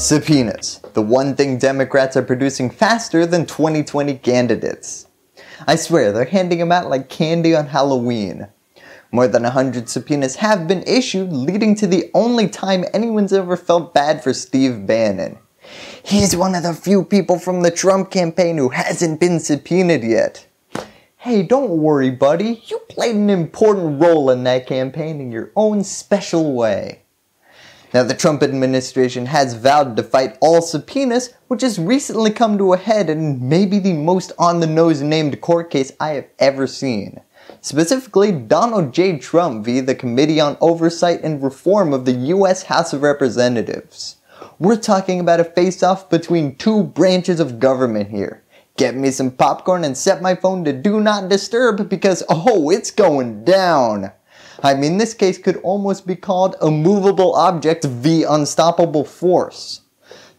Subpoenas, the one thing Democrats are producing faster than 2020 candidates. I swear, they're handing them out like candy on Halloween. More than 100 subpoenas have been issued, leading to the only time anyone's ever felt bad for Steve Bannon. He's one of the few people from the Trump campaign who hasn't been subpoenaed yet. Hey, don't worry, buddy. You played an important role in that campaign in your own special way. Now, the Trump administration has vowed to fight all subpoenas, which has recently come to a head in maybe the most on-the-nose named court case I have ever seen. Specifically, Donald J. Trump v. the Committee on Oversight and Reform of the U.S. House of Representatives. We're talking about a face-off between two branches of government here. Get me some popcorn and set my phone to Do Not Disturb because, oh, it's going down. I mean, this case could almost be called a movable object v. unstoppable force.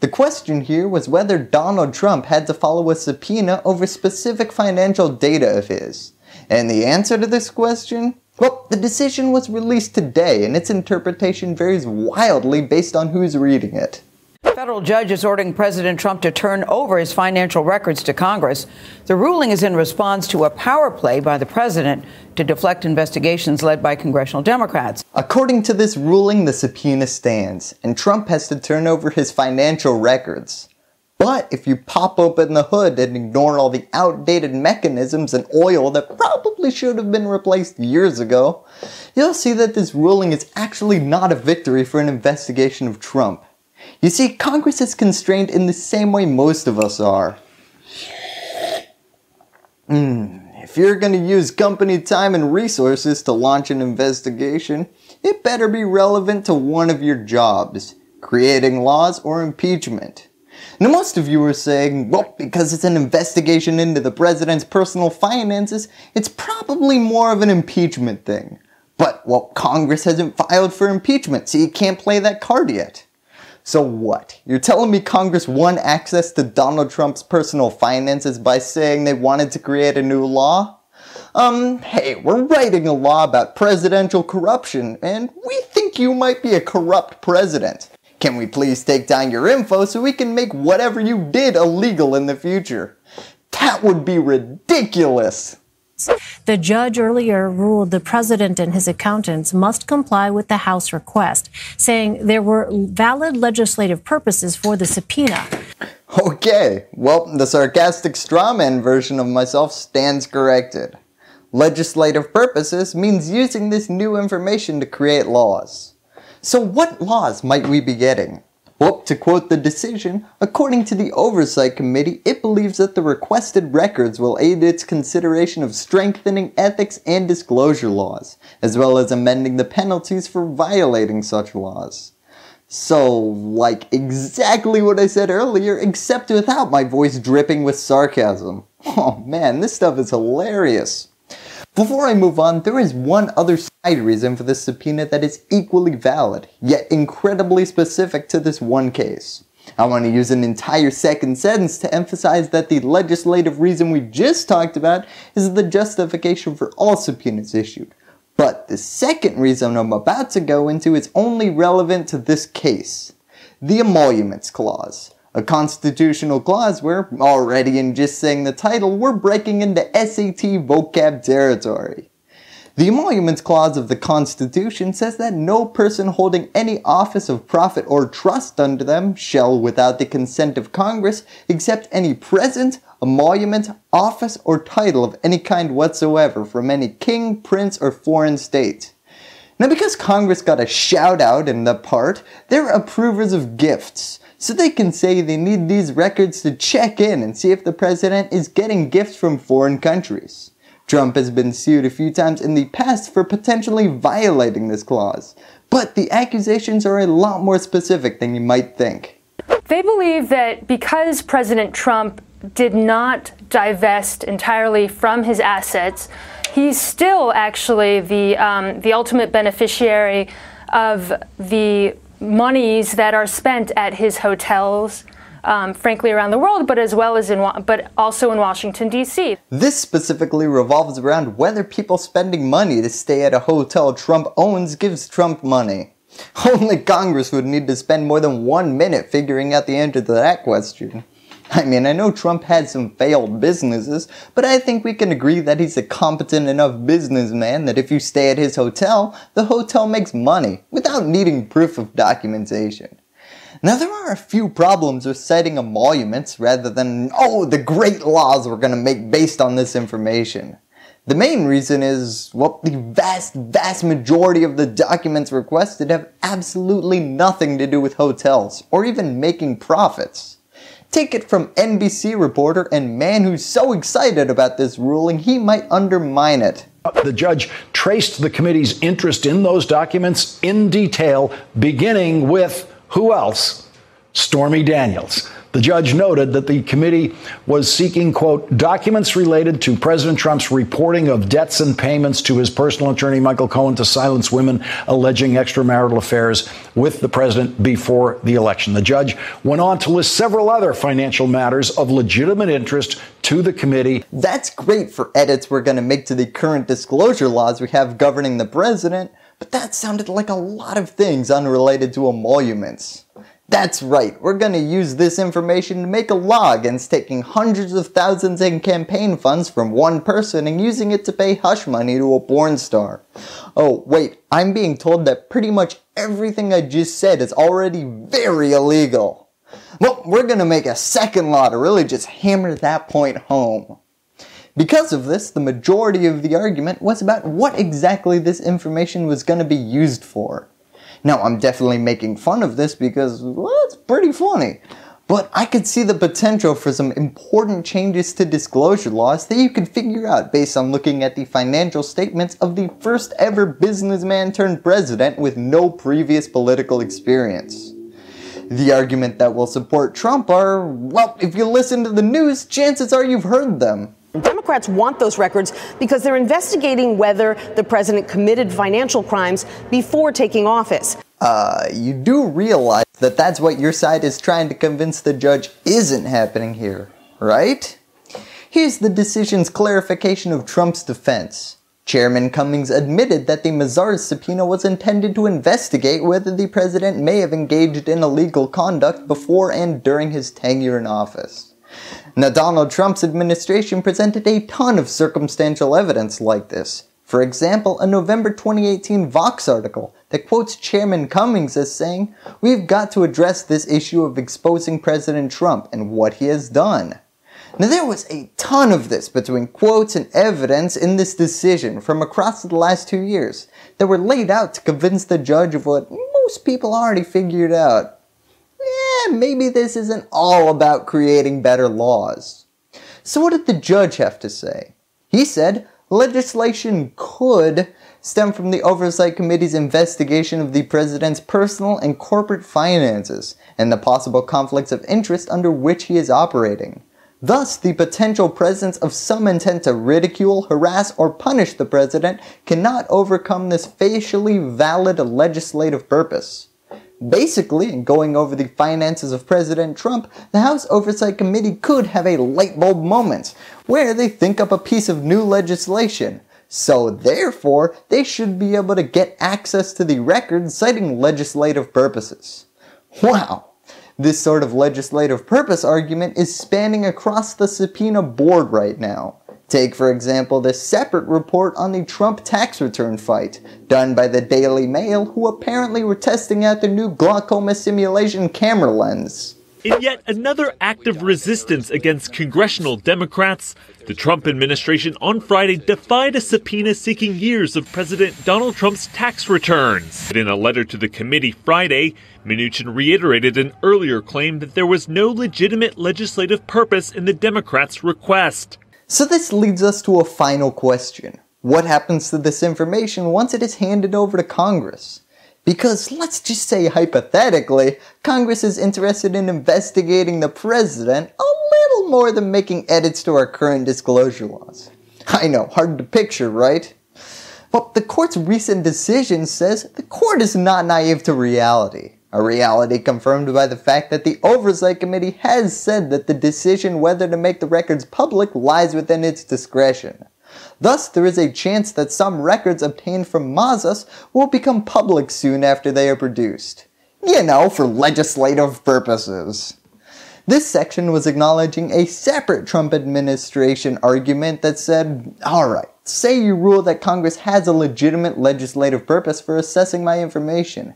The question here was whether Donald Trump had to follow a subpoena over specific financial data of his. And the answer to this question? Well, the decision was released today, and its interpretation varies wildly based on who's reading it. A federal judge is ordering President Trump to turn over his financial records to Congress. The ruling is in response to a power play by the president to deflect investigations led by congressional Democrats. According to this ruling, the subpoena stands, and Trump has to turn over his financial records. But if you pop open the hood and ignore all the outdated mechanisms and oil that probably should have been replaced years ago, you'll see that this ruling is actually not a victory for an investigation of Trump. You see, Congress is constrained in the same way most of us are. If you're going to use company time and resources to launch an investigation, it better be relevant to one of your jobs, creating laws or impeachment. Now, most of you are saying, well, because it's an investigation into the president's personal finances, it's probably more of an impeachment thing. But, well, Congress hasn't filed for impeachment, so you can't play that card yet. So what? You're telling me Congress won access to Donald Trump's personal finances by saying they wanted to create a new law? Hey, we're writing a law about presidential corruption, and we think you might be a corrupt president. Can we please take down your info so we can make whatever you did illegal in the future? That would be ridiculous. The judge earlier ruled the president and his accountants must comply with the House request, saying there were valid legislative purposes for the subpoena. Okay, well, the sarcastic strawman version of myself stands corrected. Legislative purposes means using this new information to create laws. So what laws might we be getting? Well, to quote the decision, according to the Oversight Committee, it believes that the requested records will aid its consideration of strengthening ethics and disclosure laws, as well as amending the penalties for violating such laws. So, like exactly what I said earlier, except without my voice dripping with sarcasm. Oh man, this stuff is hilarious. Before I move on, there is one other side reason for this subpoena that is equally valid, yet incredibly specific to this one case. I want to use an entire second sentence to emphasize that the legislative reason we just talked about is the justification for all subpoenas issued. But the second reason I'm about to go into is only relevant to this case. The Emoluments Clause. A constitutional clause where, already in just saying the title, we're breaking into SAT vocab territory. The Emoluments Clause of the Constitution says that no person holding any office of profit or trust under them shall, without the consent of Congress, accept any present, emolument, office, or title of any kind whatsoever from any king, prince, or foreign state. Now, because Congress got a shout out in that part, they're approvers of gifts. So they can say they need these records to check in and see if the president is getting gifts from foreign countries. Trump has been sued a few times in the past for potentially violating this clause, but the accusations are a lot more specific than you might think. They believe that because President Trump did not divest entirely from his assets, he's still actually the ultimate beneficiary of the monies that are spent at his hotels, frankly around the world, but as well as also in Washington, D.C. This specifically revolves around whether people spending money to stay at a hotel Trump owns gives Trump money. Only Congress would need to spend more than 1 minute figuring out the answer to that question. I mean, I know Trump had some failed businesses, but I think we can agree that he's a competent enough businessman that if you stay at his hotel, the hotel makes money without needing proof of documentation. Now, there are a few problems with citing emoluments rather than, oh, the great laws we're going to make based on this information. The main reason is, well, the vast majority of the documents requested have absolutely nothing to do with hotels or even making profits. Take it from NBC reporter and man who's so excited about this ruling he might undermine it. The judge traced the committee's interest in those documents in detail, beginning with, who else? Stormy Daniels. The judge noted that the committee was seeking, quote, documents related to President Trump's reporting of debts and payments to his personal attorney, Michael Cohen, to silence women alleging extramarital affairs with the president before the election. The judge went on to list several other financial matters of legitimate interest to the committee. That's great for edits we're going to make to the current disclosure laws we have governing the president, but that sounded like a lot of things unrelated to emoluments. That's right, we're going to use this information to make a law against taking hundreds of thousands in campaign funds from one person and using it to pay hush money to a porn star. Oh wait, I'm being told that pretty much everything I just said is already very illegal. Well, we're going to make a second law to really just hammer that point home. Because of this, the majority of the argument was about what exactly this information was going to be used for. Now, I'm definitely making fun of this because, well, it's pretty funny. But I could see the potential for some important changes to disclosure laws that you could figure out based on looking at the financial statements of the first ever businessman turned president with no previous political experience. The argument that will support Trump are, well, if you listen to the news, chances are you've heard them. Democrats want those records because they're investigating whether the president committed financial crimes before taking office. You do realize that that's what your side is trying to convince the judge isn't happening here, right? Here's the decision's clarification of Trump's defense. Chairman Cummings admitted that the Mazars subpoena was intended to investigate whether the president may have engaged in illegal conduct before and during his tenure in office. Now, Donald Trump's administration presented a ton of circumstantial evidence like this. For example, a November 2018 Vox article that quotes Chairman Cummings as saying, "We've got to address this issue of exposing President Trump and what he has done." Now, there was a ton of this between quotes and evidence in this decision from across the last 2 years that were laid out to convince the judge of what most people already figured out. Maybe this isn't all about creating better laws. So what did the judge have to say? He said legislation could stem from the Oversight Committee's investigation of the president's personal and corporate finances and the possible conflicts of interest under which he is operating. Thus, the potential presence of some intent to ridicule, harass, or punish the president cannot overcome this facially valid legislative purpose. Basically, in going over the finances of President Trump, the House Oversight Committee could have a light bulb moment where they think up a piece of new legislation. So therefore, they should be able to get access to the record citing legislative purposes. Wow. This sort of legislative purpose argument is spanning across the subpoena board right now. Take, for example, the separate report on the Trump tax return fight, done by the Daily Mail, who apparently were testing out their new glaucoma simulation camera lens. In yet another act of resistance against congressional Democrats, the Trump administration on Friday defied a subpoena seeking years of President Donald Trump's tax returns. In a letter to the committee Friday, Mnuchin reiterated an earlier claim that there was no legitimate legislative purpose in the Democrats' request. So this leads us to a final question. What happens to this information once it is handed over to Congress? Because let's just say hypothetically, Congress is interested in investigating the president a little more than making edits to our current disclosure laws. I know, hard to picture, right? But the court's recent decision says the court is not naive to reality. A reality confirmed by the fact that the Oversight Committee has said that the decision whether to make the records public lies within its discretion. Thus, there is a chance that some records obtained from Mazars will become public soon after they are produced. You know, for legislative purposes. This section was acknowledging a separate Trump administration argument that said, alright, say you rule that Congress has a legitimate legislative purpose for assessing my information.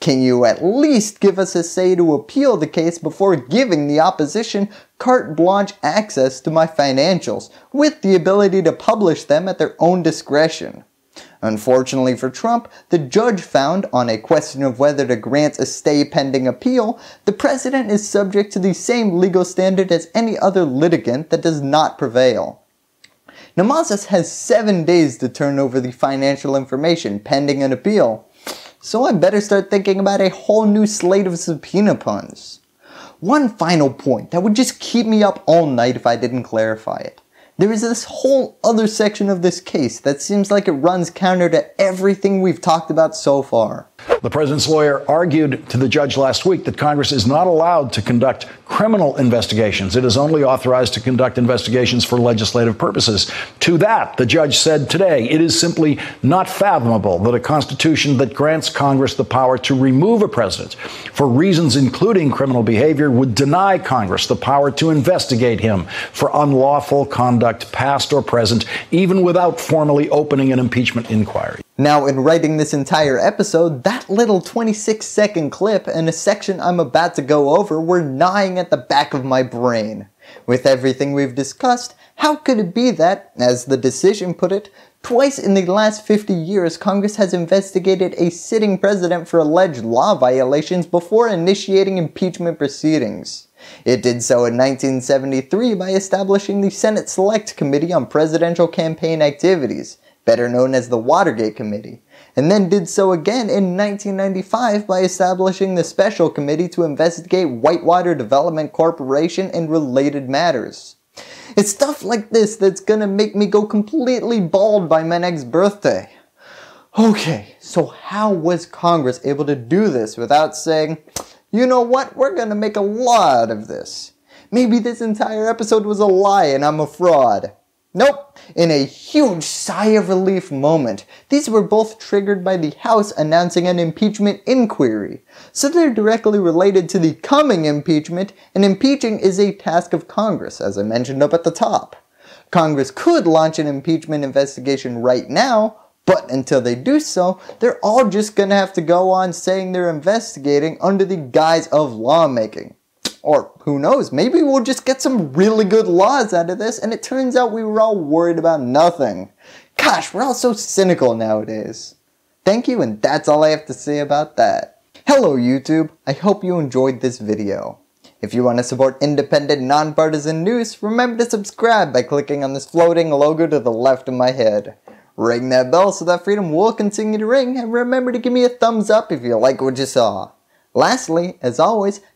Can you at least give us a say to appeal the case before giving the opposition carte blanche access to my financials, with the ability to publish them at their own discretion? Unfortunately for Trump, the judge found, on a question of whether to grant a stay pending appeal, the president is subject to the same legal standard as any other litigant that does not prevail. Mazars has 7 days to turn over the financial information pending an appeal. So I better start thinking about a whole new slate of subpoena puns. One final point that would just keep me up all night if I didn't clarify it. There is this whole other section of this case that seems like it runs counter to everything we've talked about so far. The president's lawyer argued to the judge last week that Congress is not allowed to conduct criminal investigations. It is only authorized to conduct investigations for legislative purposes. To that, the judge said today, it is simply not fathomable that a constitution that grants Congress the power to remove a president for reasons including criminal behavior would deny Congress the power to investigate him for unlawful conduct, past or present, even without formally opening an impeachment inquiry. Now, in writing this entire episode, that little 26-second clip and a section I'm about to go over were gnawing at the back of my brain. With everything we've discussed, how could it be that, as the decision put it, twice in the last 50 years Congress has investigated a sitting president for alleged law violations before initiating impeachment proceedings? It did so in 1973 by establishing the Senate Select Committee on Presidential Campaign Activities, better known as the Watergate Committee, and then did so again in 1995 by establishing the Special Committee to investigate Whitewater Development Corporation and related matters. It's stuff like this that's gonna make me go completely bald by my next birthday. Okay, so how was Congress able to do this without saying, you know what, we're gonna make a lot of this. Maybe this entire episode was a lie and I'm a fraud. Nope. In a huge sigh of relief moment, these were both triggered by the House announcing an impeachment inquiry, so they're directly related to the coming impeachment, and impeaching is a task of Congress, as I mentioned up at the top. Congress could launch an impeachment investigation right now, but until they do so, they're all just gonna have to go on saying they're investigating under the guise of lawmaking. Or, who knows, maybe we'll just get some really good laws out of this and it turns out we were all worried about nothing. Gosh, we're all so cynical nowadays. Thank you, and that's all I have to say about that. Hello YouTube, I hope you enjoyed this video. If you want to support independent, nonpartisan news, remember to subscribe by clicking on this floating logo to the left of my head. Ring that bell so that freedom will continue to ring, and remember to give me a thumbs up if you like what you saw. Lastly, as always,